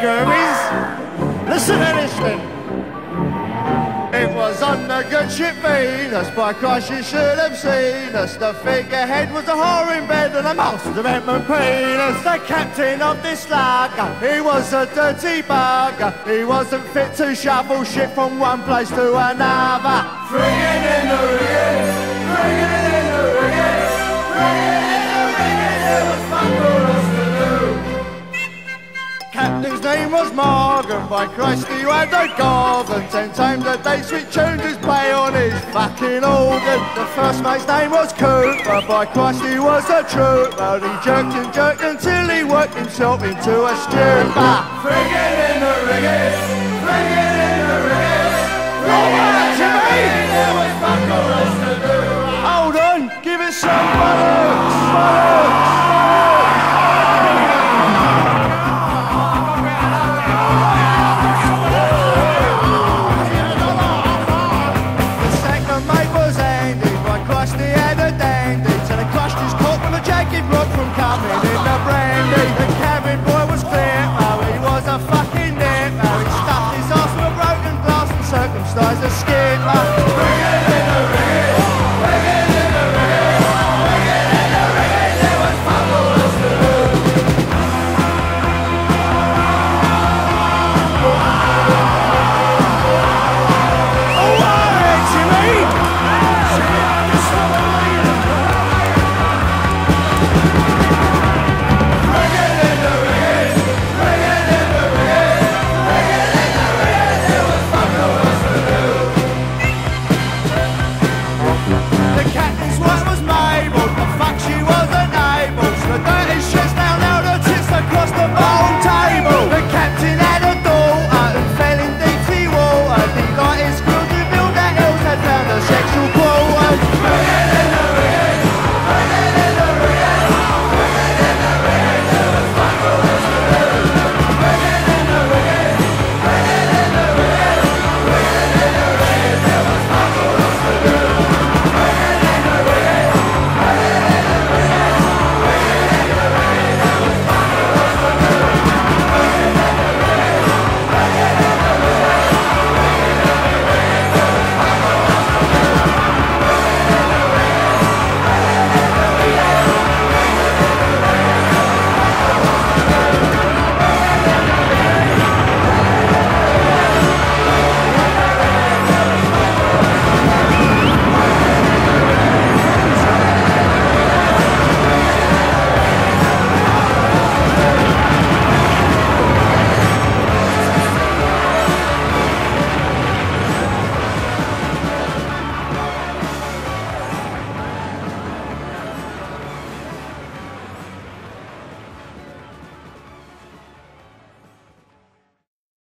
Goonies. Listen to this thing. It was on the good ship Venus, by Christ you should have seen us. The figurehead was a whore in bed and a mouse to rent my penis. The captain of this lugger, he was a dirty bugger. He wasn't fit to shovel shit from one place to another. Friggin' in the rigging, friggin' in the rigging, friggin' in the rigging, there was fun for us to do. Captain's name was Morgan, by Christ he had a gorgon. 10 times a day sweet tuned his play on his fucking organ. The first mate's name was Cooper, by Christ he was a trooper. He jerked and jerked until he worked himself into a stupor. Friggin' in the rigging, friggin' in the rigging, friggin' in the rigging, there was fuck all else to do. Hold on, give it some bollocks. He had a dandy till he crushed his cork with a jagged rock from coming in the brandy.